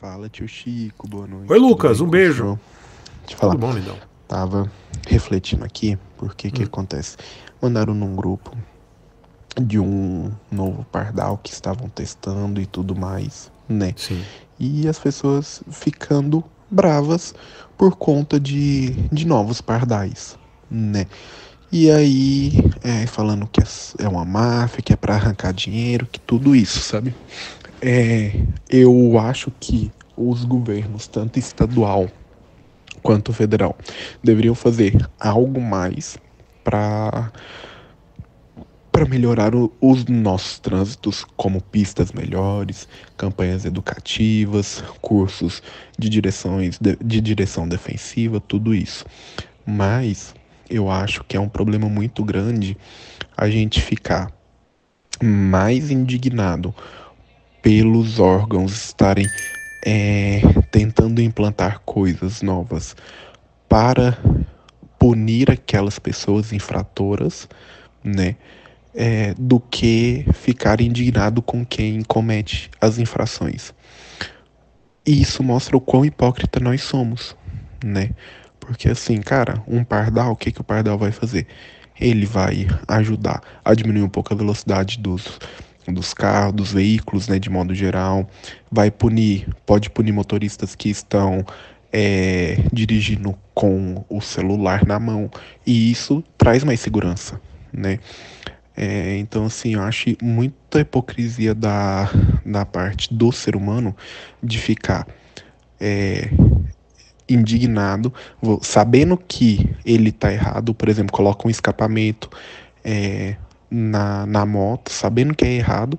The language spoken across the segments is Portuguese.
Fala, tio Chico, boa noite. Oi, Lucas, um beijo. Deixa eu falar. Tudo bom, Lindão? Tava refletindo aqui, porque que acontece? Mandaram num grupo de um novo pardal que estavam testando e tudo mais, né? Sim. E as pessoas ficando bravas por conta de novos pardais, né? E aí, falando que é uma máfia, que é pra arrancar dinheiro, que tudo isso, sabe? Eu acho que os governos, tanto estadual quanto federal, deveriam fazer algo mais para melhorar os nossos trânsitos, como pistas melhores, campanhas educativas, cursos de direção defensiva, tudo isso. Mas eu acho que é um problema muito grande a gente ficar mais indignado pelos órgãos estarem tentando implantar coisas novas para punir aquelas pessoas infratoras, né? Do que ficar indignado com quem comete as infrações. E isso mostra o quão hipócrita nós somos, né? Porque assim, cara, um pardal, o que o pardal vai fazer? Ele vai ajudar a diminuir um pouco a velocidade dos carros, dos veículos, né, de modo geral. Vai pode punir motoristas que estão dirigindo com o celular na mão. E isso traz mais segurança, né? Então, assim, eu acho muita hipocrisia da parte do ser humano de ficar indignado, sabendo que ele tá errado. Por exemplo, coloca um escapamento na moto, sabendo que é errado,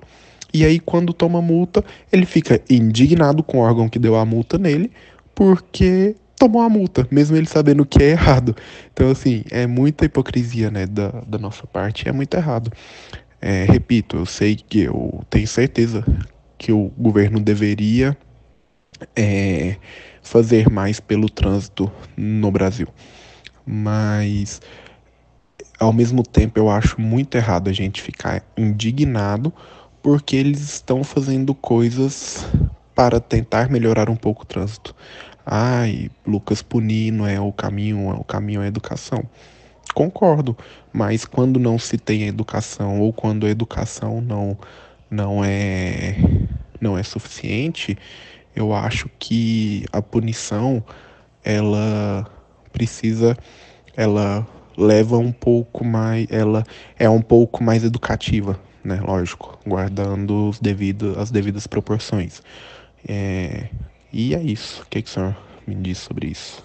e aí quando toma multa, ele fica indignado com o órgão que deu a multa nele, porque tomou a multa, mesmo ele sabendo que é errado. Então, assim, é muita hipocrisia, né, da nossa parte, é muito errado. Repito, eu tenho certeza que o governo deveria fazer mais pelo trânsito no Brasil. Mas, ao mesmo tempo, eu acho muito errado a gente ficar indignado porque eles estão fazendo coisas para tentar melhorar um pouco o trânsito. Ai, Lucas, punir não é o caminho, é a educação. Concordo, mas quando não se tem a educação, ou quando a educação não é suficiente, eu acho que a punição, ela leva um pouco mais, ela é um pouco mais educativa, né? Lógico, guardando as devidas proporções. E é isso. O que o senhor me diz sobre isso?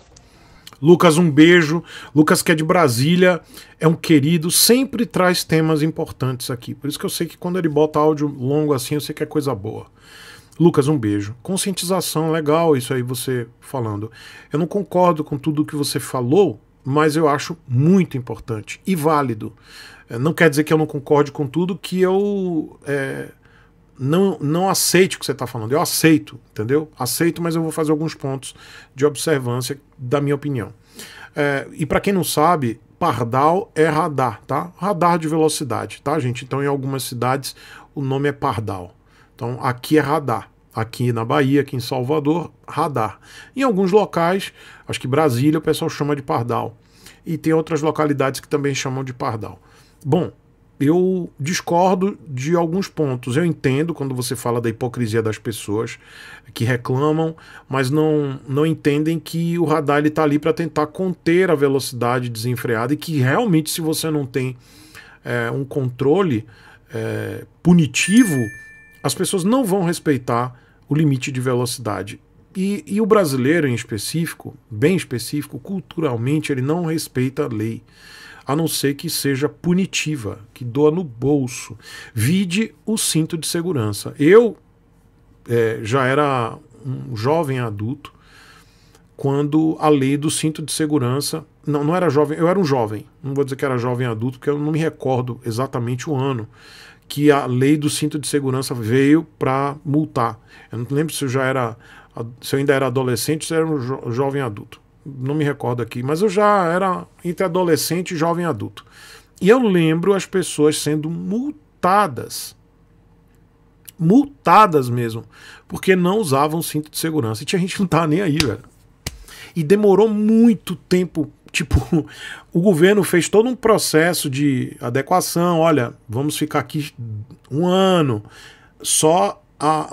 Lucas, um beijo. Lucas, que é de Brasília, é um querido, sempre traz temas importantes aqui. Por isso que eu sei que quando ele bota áudio longo assim, eu sei que é coisa boa. Lucas, um beijo. Conscientização, legal isso aí você falando. Eu não concordo com tudo que você falou, mas eu acho muito importante e válido. Não quer dizer que eu não concorde com tudo, que eu não aceite o que você está falando. Eu aceito, entendeu? Aceito, mas eu vou fazer alguns pontos de observância da minha opinião. E para quem não sabe, pardal é radar, tá? Radar de velocidade, tá, gente? Então, em algumas cidades, o nome é pardal. Então, aqui é radar. Aqui na Bahia, aqui em Salvador, radar. Em alguns locais, acho que Brasília, o pessoal chama de pardal. E tem outras localidades que também chamam de pardal. Bom, eu discordo de alguns pontos. Eu entendo quando você fala da hipocrisia das pessoas que reclamam, mas não entendem que o radar está ali para tentar conter a velocidade desenfreada e que realmente, se você não tem um controle punitivo, as pessoas não vão respeitar o limite de velocidade. E o brasileiro, em específico, bem específico, culturalmente, ele não respeita a lei, a não ser que seja punitiva, que doa no bolso. Vide o cinto de segurança. Eu já era um jovem adulto quando a lei do cinto de segurança... Não era jovem, eu era um jovem. Não vou dizer que era jovem adulto, porque eu não me recordo exatamente o ano que a lei do cinto de segurança veio para multar. Eu não lembro se eu ainda era adolescente ou se eu era um jovem adulto. Não me recordo aqui, mas eu já era entre adolescente e jovem adulto. E eu lembro as pessoas sendo multadas multadas mesmo, porque não usavam cinto de segurança. E tinha gente que não tava nem aí, velho. E demorou muito tempo. Tipo, o governo fez todo um processo de adequação. Olha, vamos ficar aqui um ano, só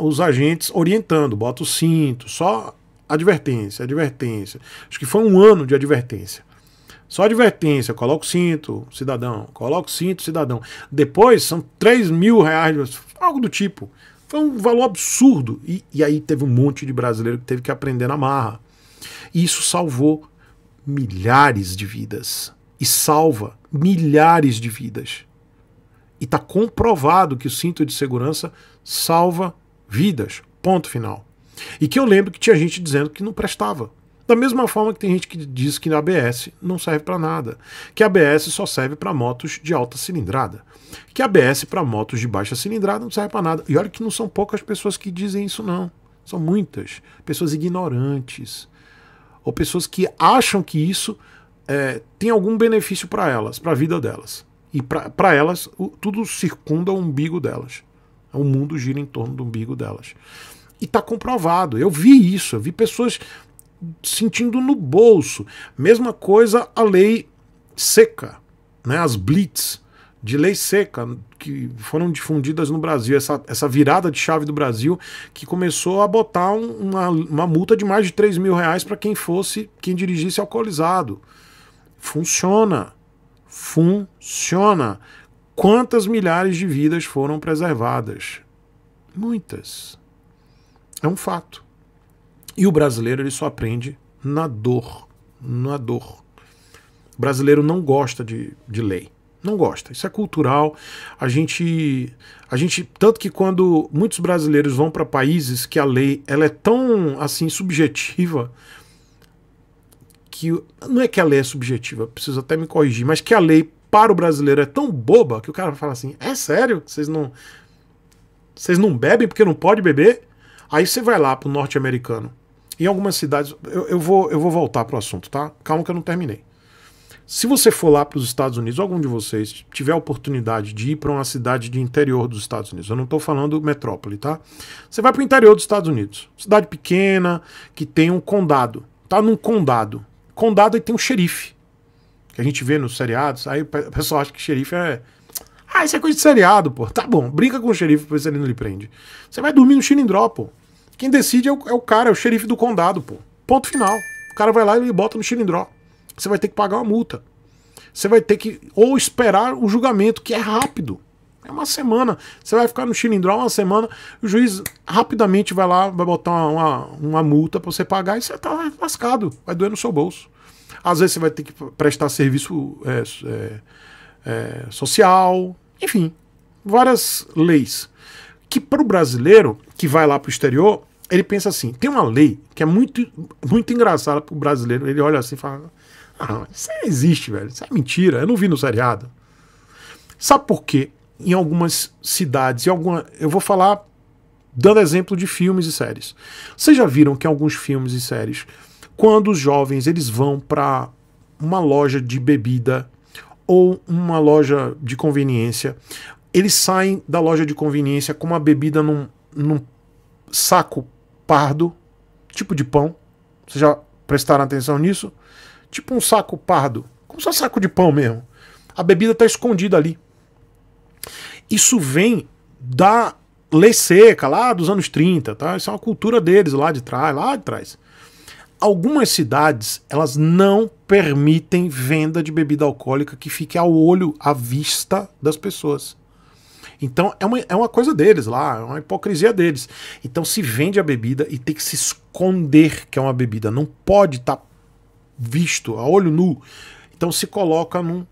os agentes orientando, bota o cinto, só advertência, advertência. Acho que foi um ano de advertência. Só advertência, coloca o cinto, cidadão, coloca o cinto, cidadão. Depois são 3 mil reais, algo do tipo. Foi um valor absurdo. E aí teve um monte de brasileiro que teve que aprender na marra. E isso salvou milhares de vidas e salva milhares de vidas. E está comprovado que o cinto de segurança salva vidas, ponto final. E que eu lembro que tinha gente dizendo que não prestava, da mesma forma que tem gente que diz que a ABS não serve para nada, que a ABS só serve para motos de alta cilindrada, que a ABS para motos de baixa cilindrada não serve para nada. E olha que não são poucas pessoas que dizem isso, não, são muitas pessoas ignorantes ou pessoas que acham que isso tem algum benefício para elas, para a vida delas. E para elas, tudo circunda o umbigo delas. O mundo gira em torno do umbigo delas. E está comprovado. Eu vi isso, eu vi pessoas sentindo no bolso. Mesma coisa a lei seca, né? As blitz de lei seca que foram difundidas no Brasil, essa virada de chave do Brasil, que começou a botar uma multa de mais de 3 mil reais para quem dirigisse alcoolizado. Funciona. Funciona. Quantas milhares de vidas foram preservadas? Muitas. É um fato. E o brasileiro, ele só aprende na dor. Na dor. O brasileiro não gosta de lei. Não gosta, isso é cultural. A gente tanto que quando muitos brasileiros vão para países que a lei ela é tão assim subjetiva, que não é que a lei é subjetiva, preciso até me corrigir, mas que a lei para o brasileiro é tão boba que o cara fala assim: é sério? Vocês não bebem porque não pode beber? Aí você vai lá pro norte-americano. Em algumas cidades, eu vou voltar pro assunto, tá? Calma que eu não terminei. Se você for lá para os Estados Unidos, algum de vocês tiver a oportunidade de ir para uma cidade de interior dos Estados Unidos, eu não estou falando metrópole, tá? Você vai para o interior dos Estados Unidos, cidade pequena, que tem um condado, tá num condado. Condado e tem um xerife, que a gente vê nos seriados, aí o pessoal acha que xerife é... Ah, isso é coisa de seriado, pô. Tá bom, brinca com o xerife pra ver se ele não lhe prende. Você vai dormir no xilindró, pô. Quem decide é o cara, é o xerife do condado, pô. Ponto final. O cara vai lá e ele bota no xilindró. Você vai ter que pagar uma multa. Você vai ter que ou esperar o julgamento, que é rápido. É uma semana. Você vai ficar no xilindró uma semana, o juiz rapidamente vai lá, vai botar uma multa para você pagar e você tá lascado. Vai doer no seu bolso. Às vezes você vai ter que prestar serviço social. Enfim, várias leis. Que para o brasileiro que vai lá para o exterior... Ele pensa assim, tem uma lei que é muito, muito engraçada pro brasileiro. Ele olha assim e fala, ah, isso não existe, velho. Isso é mentira, eu não vi no seriado. Sabe por quê? Em algumas cidades, eu vou falar dando exemplo de filmes e séries. Vocês já viram que em alguns filmes e séries, quando os jovens eles vão para uma loja de bebida ou uma loja de conveniência, eles saem da loja de conveniência com uma bebida num saco pardo, tipo de pão. Vocês já prestaram atenção nisso? Tipo um saco pardo, como só saco de pão mesmo. A bebida está escondida ali. Isso vem da lei seca, lá dos anos 30, tá? Isso é uma cultura deles lá de trás, lá de trás. Algumas cidades, elas não permitem venda de bebida alcoólica que fique ao olho, à vista das pessoas. Então é uma coisa deles lá, é uma hipocrisia deles. Então se vende a bebida e tem que se esconder que é uma bebida. Não pode estar visto, a olho nu. Então se coloca num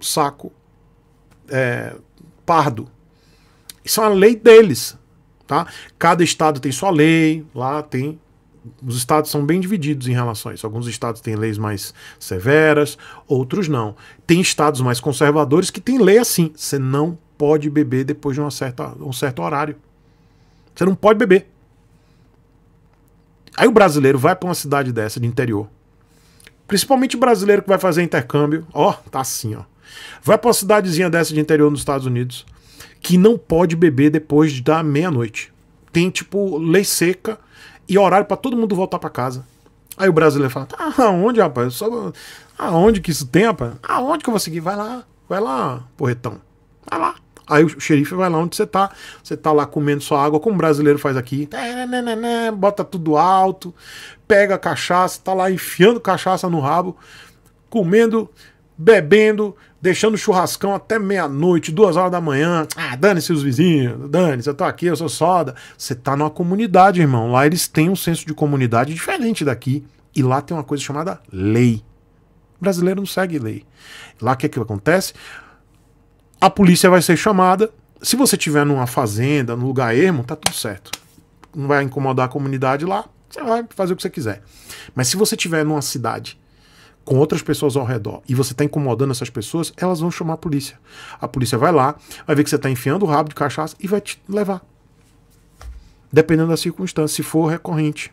saco pardo. Isso é uma lei deles. Tá? Cada estado tem sua lei, lá tem... Os estados são bem divididos em relação a isso. Alguns estados têm leis mais severas, outros não. Tem estados mais conservadores que têm lei assim. Você não pode beber depois de um certo horário. Você não pode beber. Aí o brasileiro vai para uma cidade dessa de interior. Principalmente o brasileiro que vai fazer intercâmbio. Ó, tá assim, ó. Vai para uma cidadezinha dessa de interior nos Estados Unidos. que não pode beber depois da meia-noite. Tem, tipo, lei seca e horário para todo mundo voltar para casa. Aí o brasileiro fala, ah, onde, rapaz? Só... aonde que isso tem, rapaz? Aonde que eu vou seguir? Vai lá, porretão. Vai lá. Aí o xerife vai lá onde você tá. Você tá lá comendo sua água, como o brasileiro faz aqui. Bota tudo alto, pega a cachaça, tá lá enfiando cachaça no rabo, comendo, bebendo, deixando churrascão até meia-noite, 2 horas da manhã. Ah, dane-se os vizinhos, dane-se, eu tô aqui, eu sou soda. Você tá numa comunidade, irmão. Lá eles têm um senso de comunidade diferente daqui. E lá tem uma coisa chamada lei. O brasileiro não segue lei. Lá o que é que acontece? A polícia vai ser chamada. Se você estiver numa fazenda, num lugar ermo, tá tudo certo. Não vai incomodar a comunidade lá, você vai fazer o que você quiser. Mas se você estiver numa cidade com outras pessoas ao redor e você tá incomodando essas pessoas, elas vão chamar a polícia. A polícia vai lá, vai ver que você tá enfiando o rabo de cachaça e vai te levar. Dependendo da circunstância, se for recorrente.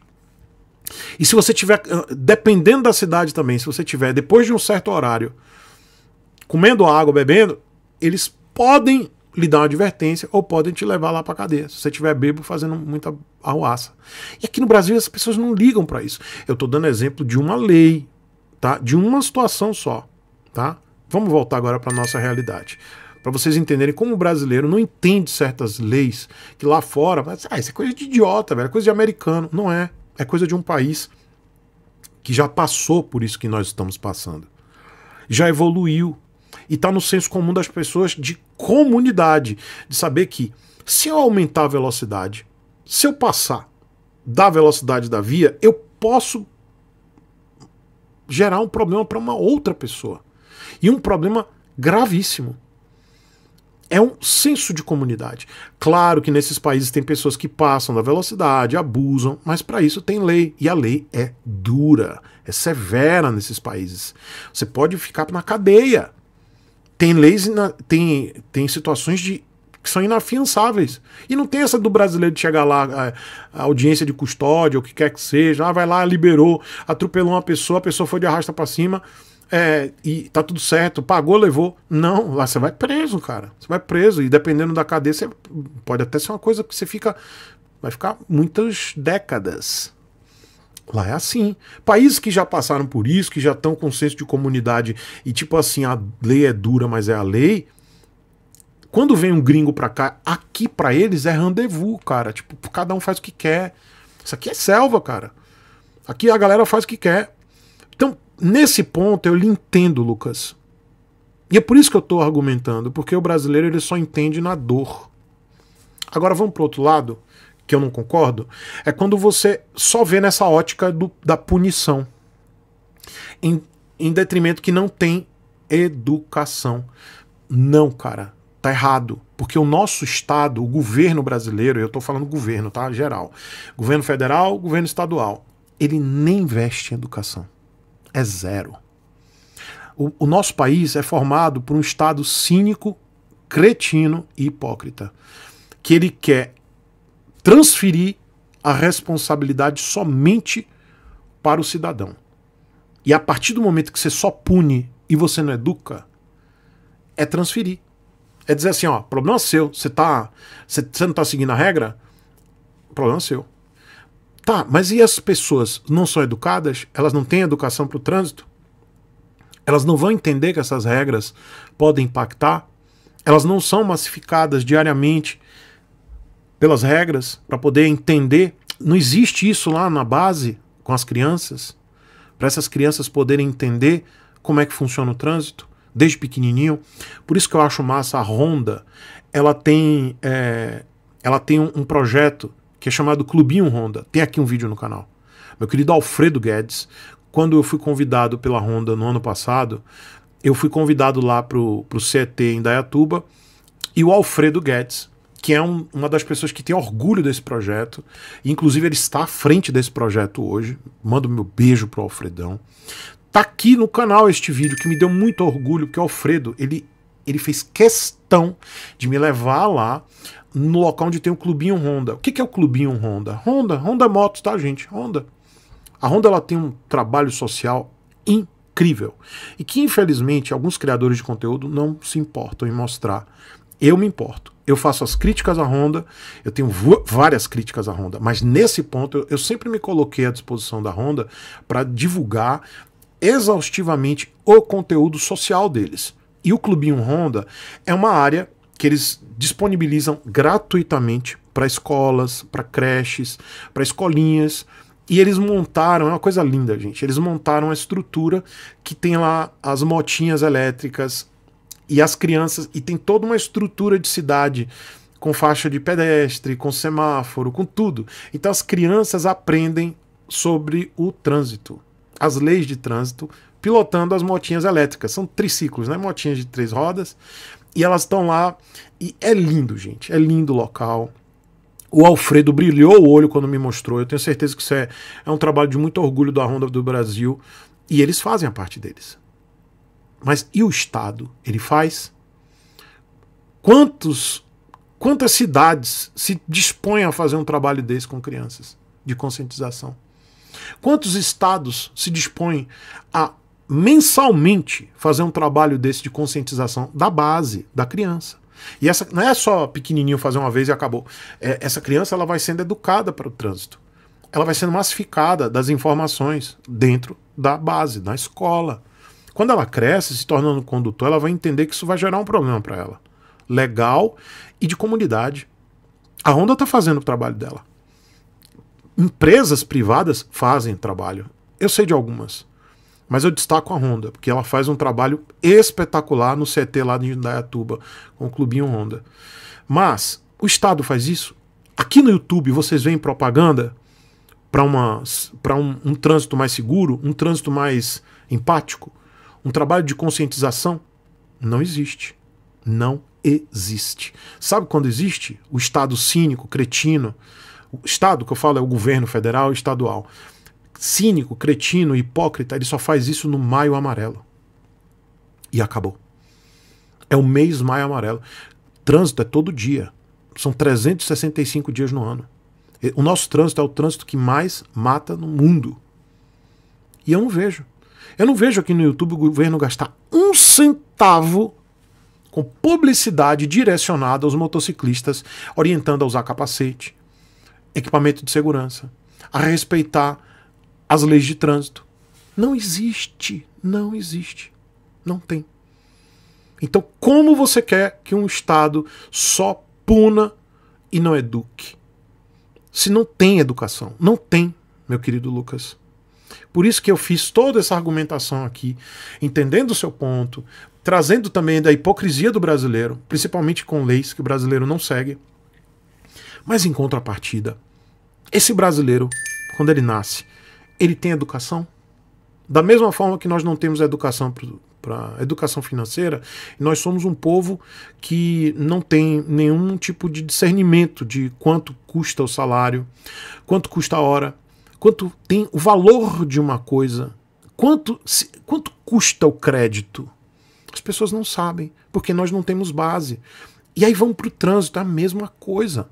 E se você tiver, dependendo da cidade também, se você tiver depois de um certo horário comendo água, bebendo, eles podem lhe dar uma advertência ou podem te levar lá pra cadeia, se você estiver bêbado fazendo muita arruaça. E aqui no Brasil as pessoas não ligam para isso. Eu tô dando exemplo de uma lei, tá? De uma situação só, tá? Vamos voltar agora pra nossa realidade, para vocês entenderem como o brasileiro não entende certas leis que lá fora, mas, ah, isso é coisa de idiota, velho, é coisa de americano. Não é, é coisa de um país que já passou por isso que nós estamos passando. Já evoluiu. E tá no senso comum das pessoas de comunidade, de saber que se eu aumentar a velocidade, se eu passar da velocidade da via, eu posso gerar um problema para uma outra pessoa. E um problema gravíssimo. É um senso de comunidade. Claro que nesses países tem pessoas que passam da velocidade, abusam, mas para isso tem lei. E a lei é dura, é severa nesses países. Você pode ficar na cadeia. Tem leis, tem situações que são inafiançáveis. E não tem essa do brasileiro de chegar lá, a audiência de custódia, ou o que quer que seja, ah, vai lá, liberou, atropelou uma pessoa, a pessoa foi de arrasta pra cima, e tá tudo certo, pagou, levou. Não, lá você vai preso, cara. Você vai preso, e dependendo da cadeia, você pode até ser uma coisa que você fica... vai ficar muitas décadas. Lá é assim. Países que já passaram por isso, que já estão com senso de comunidade e tipo assim, a lei é dura, mas é a lei. Quando vem um gringo pra cá, aqui pra eles é rendezvous, cara. Tipo, cada um faz o que quer. Isso aqui é selva, cara. Aqui a galera faz o que quer. Então, nesse ponto eu lhe entendo, Lucas. E é por isso que eu tô argumentando, porque o brasileiro ele só entende na dor. Agora vamos pro outro lado, que eu não concordo, é quando você só vê nessa ótica da punição, em detrimento que não tem educação. Não, cara, tá errado, porque o nosso Estado, o governo brasileiro, eu tô falando governo, tá, geral, governo federal, governo estadual, ele nem investe em educação, é zero. O nosso país é formado por um Estado cínico, cretino e hipócrita, que ele quer transferir a responsabilidade somente para o cidadão. E a partir do momento que você só pune e você não educa, é transferir. É dizer assim, ó, problema seu, você não tá seguindo a regra? Problema seu. Tá, mas e as pessoas não são educadas? Elas não têm educação para o trânsito? Elas não vão entender que essas regras podem impactar? Elas não são massificadas diariamente pelas regras, para poder entender? Não existe isso lá na base com as crianças, para essas crianças poderem entender como é que funciona o trânsito, desde pequenininho. Por isso que eu acho massa a Honda, ela tem um projeto que é chamado Clubinho Honda, tem aqui um vídeo no canal. Meu querido Alfredo Guedes, quando eu fui convidado pela Honda no ano passado, eu fui convidado lá pro CET em Indaiatuba, e o Alfredo Guedes, que é uma das pessoas que tem orgulho desse projeto, inclusive ele está à frente desse projeto hoje, mando meu beijo pro Alfredão, tá aqui no canal este vídeo que me deu muito orgulho, porque o Alfredo, ele fez questão de me levar lá no local onde tem o Clubinho Honda. O que é o Clubinho Honda? Honda Motos, tá, gente? Honda. A Honda, ela tem um trabalho social incrível, e que infelizmente alguns criadores de conteúdo não se importam em mostrar. Eu me importo. Eu faço as críticas à Honda, eu tenho várias críticas à Honda, mas nesse ponto eu sempre me coloquei à disposição da Honda para divulgar exaustivamente o conteúdo social deles. E o Clubinho Honda é uma área que eles disponibilizam gratuitamente para escolas, para creches, para escolinhas. E eles montaram, é uma coisa linda, gente, eles montaram a estrutura que tem lá as motinhas elétricas e as crianças, e tem toda uma estrutura de cidade com faixa de pedestre, com semáforo, com tudo. Então as crianças aprendem sobre o trânsito, as leis de trânsito, pilotando as motinhas elétricas. São triciclos, né? Motinhas de 3 rodas. E elas estão lá, e é lindo, gente, é lindo o local. O Alfredo brilhou o olho quando me mostrou. Eu tenho certeza que isso é um trabalho de muito orgulho da Honda do Brasil. E eles fazem a parte deles. Mas e o Estado? Ele faz? Quantas cidades se dispõem a fazer um trabalho desse com crianças? De conscientização. Quantos estados se dispõem a mensalmente fazer um trabalho desse de conscientização da base, da criança? E essa não é só pequenininho fazer uma vez e acabou. Essa criança ela vai sendo educada para o trânsito. Ela vai sendo massificada das informações dentro da base, na escola. Quando ela cresce, se tornando condutor, ela vai entender que isso vai gerar um problema para ela. Legal e de comunidade. A Honda está fazendo o trabalho dela. Empresas privadas fazem trabalho. Eu sei de algumas. Mas eu destaco a Honda, porque ela faz um trabalho espetacular no CT lá de Indaiatuba, com o Clubinho Honda. Mas o Estado faz isso? Aqui no YouTube vocês veem propaganda para um trânsito mais seguro, um trânsito mais empático, um trabalho de conscientização? Não existe. Não existe. Sabe quando existe? O Estado cínico, cretino. O Estado que eu falo é o governo federal e estadual. Cínico, cretino, hipócrita, ele só faz isso no Maio Amarelo. E acabou. É o mês Maio Amarelo. Trânsito é todo dia. São 365 dias no ano. O nosso trânsito é o trânsito que mais mata no mundo. E eu não vejo. Eu não vejo aqui no YouTube o governo gastar um centavo com publicidade direcionada aos motociclistas, orientando a usar capacete, equipamento de segurança, a respeitar as leis de trânsito. Não existe, não existe, não tem. Então como você quer que um Estado só puna e não eduque? Se não tem educação, não tem, meu querido Lucas. Por isso que eu fiz toda essa argumentação aqui, entendendo o seu ponto, trazendo também da hipocrisia do brasileiro, principalmente com leis que o brasileiro não segue. Mas em contrapartida, esse brasileiro, quando ele nasce, ele tem educação? Da mesma forma que nós não temos educação para educação financeira, nós somos um povo que não tem nenhum tipo de discernimento de quanto custa o salário, quanto custa a hora, quanto tem o valor de uma coisa, quanto custa o crédito. As pessoas não sabem, porque nós não temos base. E aí vamos para o trânsito, é a mesma coisa.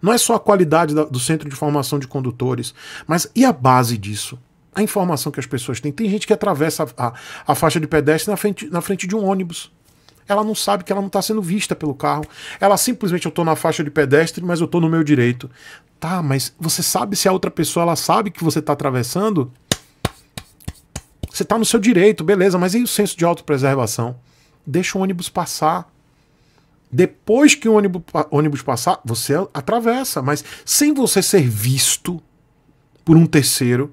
Não é só a qualidade do centro de formação de condutores, mas e a base disso? A informação que as pessoas têm. Tem gente que atravessa a faixa de pedestre na frente de um ônibus. Ela não sabe que ela não está sendo vista pelo carro. Ela simplesmente, eu estou na faixa de pedestre, mas eu estou no meu direito. Tá, mas você sabe se a outra pessoa ela sabe que você está atravessando? Você está no seu direito, beleza, mas e o senso de autopreservação? Deixa o ônibus passar. Depois que o ônibus passar, você atravessa, mas sem você ser visto por um terceiro,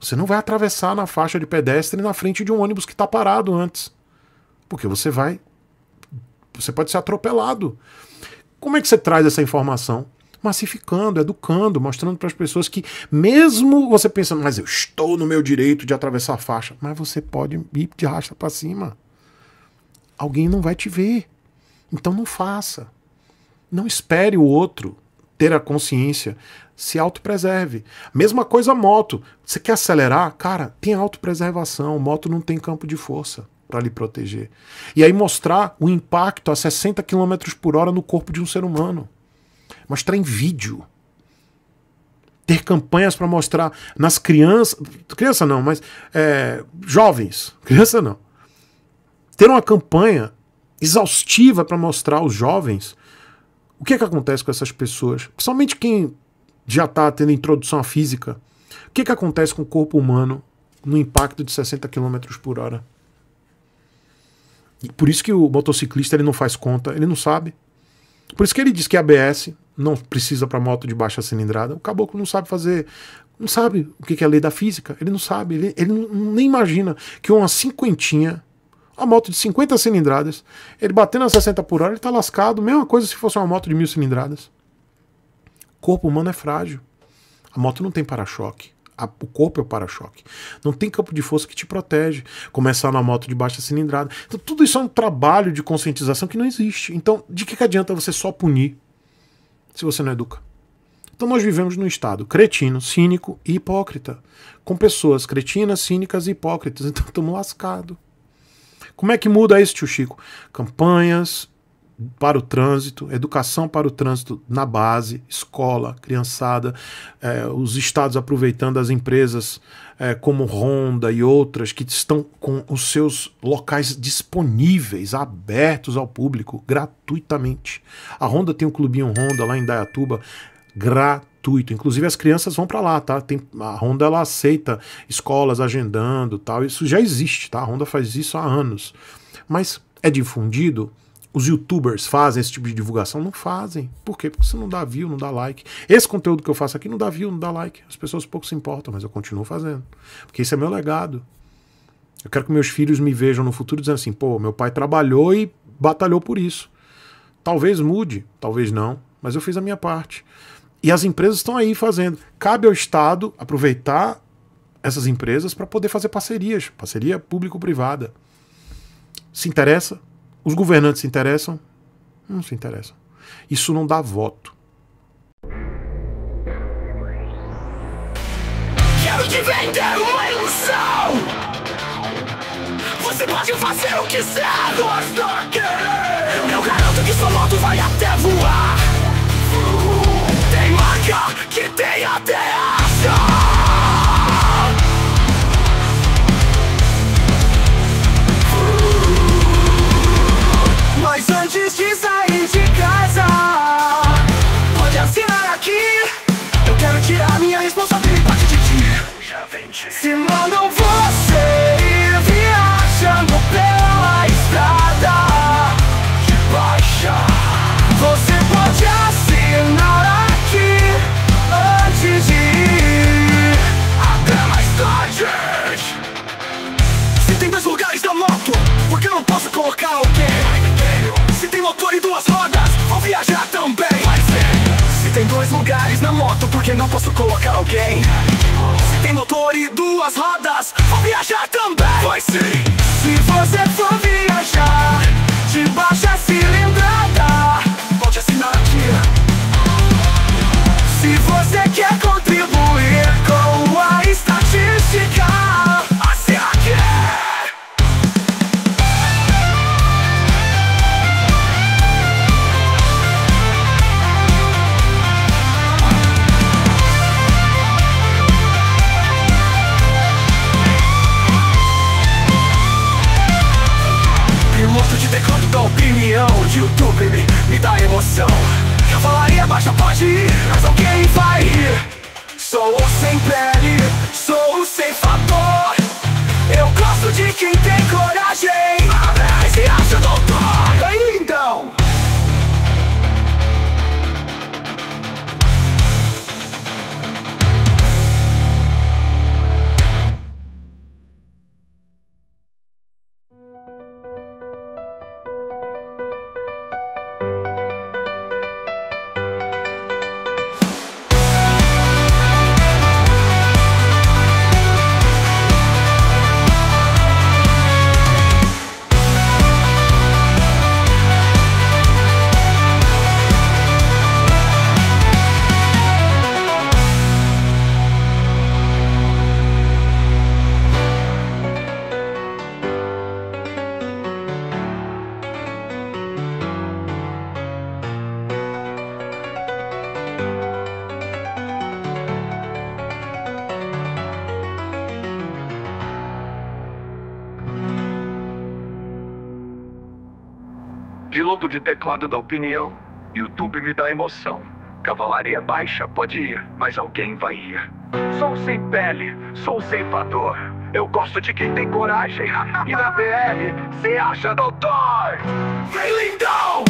você não vai atravessar na faixa de pedestre na frente de um ônibus que está parado antes. Porque você pode ser atropelado. Como é que você traz essa informação? Massificando, educando, mostrando para as pessoas que mesmo você pensando, mas eu estou no meu direito de atravessar a faixa, mas você pode ir de rasta para cima. Alguém não vai te ver. Então não faça. Não espere o outro ter a consciência. Se autopreserve. Mesma coisa moto. Você quer acelerar? Cara, tem autopreservação. Moto não tem campo de força para lhe proteger. E aí mostrar o impacto a 60 km por hora no corpo de um ser humano. Mostrar em vídeo. Ter campanhas para mostrar nas crianças... Criança não, mas... jovens. Criança não. Ter uma campanha exaustiva para mostrar aos jovens O que é que acontece com essas pessoas? Principalmente quem já está tendo introdução à física. O que é que acontece com o corpo humano no impacto de 60 km/h? E por isso que o motociclista ele não faz conta, ele não sabe. Por isso que ele diz que ABS não precisa para moto de baixa cilindrada. O caboclo não sabe fazer, não sabe o que é a lei da física. Ele não sabe, ele nem imagina que uma cinquentinha, uma moto de 50 cilindradas, ele batendo a 60 km/h, ele tá lascado. Mesma coisa se fosse uma moto de 1000 cilindradas. O corpo humano é frágil. A moto não tem para-choque. O corpo é o para-choque. Não tem campo de força que te protege. Começar na moto de baixa cilindrada. Então, tudo isso é um trabalho de conscientização que não existe. Então, de que adianta você só punir se você não educa? Então, nós vivemos num estado cretino, cínico e hipócrita. Com pessoas cretinas, cínicas e hipócritas. Então, estamos lascados. Como é que muda isso, tio Chico? Campanhas para o trânsito, educação para o trânsito na base, escola, criançada, os estados aproveitando as empresas como Honda e outras que estão com os seus locais disponíveis, abertos ao público, gratuitamente. A Honda tem um clubinho Honda lá em Dayatuba, gratuito. Inclusive as crianças vão para lá, tá? A Honda ela aceita escolas agendando, tal. Isso já existe, tá? A Honda faz isso há anos. Mas é difundido? Os youtubers fazem esse tipo de divulgação? Não fazem. Por quê? Porque isso não dá view, não dá like. Esse conteúdo que eu faço aqui não dá view, não dá like. As pessoas pouco se importam, mas eu continuo fazendo. Porque isso é meu legado. Eu quero que meus filhos me vejam no futuro dizendo assim, pô, meu pai trabalhou e batalhou por isso. Talvez mude, talvez não, mas eu fiz a minha parte. E as empresas estão aí fazendo. Cabe ao Estado aproveitar essas empresas para poder fazer parcerias. Parceria público-privada. Se interessa? Os governantes se interessam? Não se interessam. Isso não dá voto. Quero te vender uma ilusão. Você pode fazer o que quiser, mas não querer. Eu garanto que sua moto vai até voar. Tem marca que tem até ação. Mas antes de sair de casa, pode assinar aqui. Eu quero tirar minha responsabilidade de ti. Já vendi. Se mandam você ir viajando pela estrada de baixa, você pode assinar aqui antes de ir até mais tarde. Se tem dois lugares da moto, por que não posso colocar alguém? Se tem motor e duas rodas, vou viajar também. Se tem dois lugares na moto, por que não posso colocar alguém? Se tem motor e duas rodas, vou viajar também. Vai ser. Se você for viajar de baixa cilindrada, pode assinar aqui. Se você quer contribuir com a estatística, assina aqui. Da opinião de YouTube me dá emoção. Eu falaria, baixa pode ir, mas alguém vai ir. Sou o sem pele, sou o sem fator. Eu gosto de quem tem coragem. Mas se acha doutor. Aí então de teclado da opinião. YouTube me dá emoção. Cavalaria baixa pode ir, mas alguém vai ir. Sou sem pele, sou ceifador. Eu gosto de quem tem coragem. E na BR, se acha doutor. Vem lindão!